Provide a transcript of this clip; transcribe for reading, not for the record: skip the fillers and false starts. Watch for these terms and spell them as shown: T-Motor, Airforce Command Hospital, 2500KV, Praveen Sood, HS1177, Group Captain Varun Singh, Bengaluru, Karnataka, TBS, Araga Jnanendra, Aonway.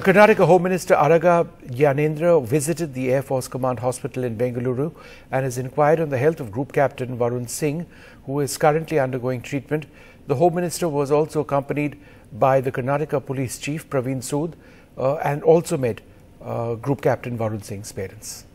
Karnataka Home Minister Araga Jnanendra visited the Airforce Command Hospital in Bengaluru and has inquired on the health of Group Captain Varun Singh, who is currently undergoing treatment. The Home Minister was also accompanied by the Karnataka Police Chief Praveen Sood and also met Group Captain Varun Singh's parents.